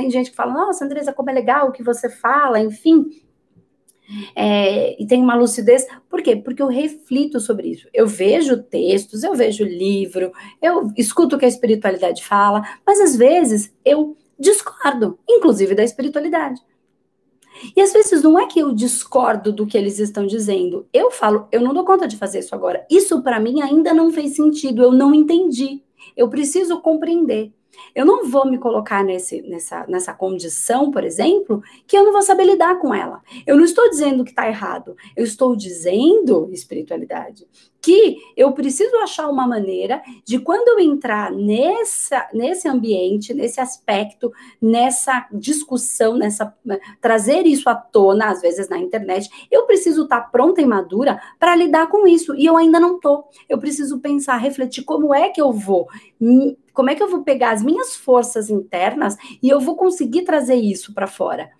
Tem gente que fala, nossa, Andresa, como é legal o que você fala, enfim. E tem uma lucidez. Por quê? Porque eu reflito sobre isso. Eu vejo textos, eu vejo livro, eu escuto o que a espiritualidade fala, mas às vezes eu discordo, inclusive da espiritualidade. E às vezes não é que eu discordo do que eles estão dizendo. Eu falo, eu não dou conta de fazer isso agora. Isso para mim ainda não fez sentido, eu não entendi. Eu preciso compreender. Eu não vou me colocar nessa condição, por exemplo, que eu não vou saber lidar com ela. Eu não estou dizendo que está errado. Eu estou dizendo, espiritualidade, que eu preciso achar uma maneira de quando eu entrar nesse ambiente, nesse aspecto, nessa discussão, trazer isso à tona, às vezes na internet, eu preciso estar pronta e madura para lidar com isso. E eu ainda não estou. Eu preciso pensar, refletir como é que eu vou pegar as minhas forças internas e eu vou conseguir trazer isso para fora.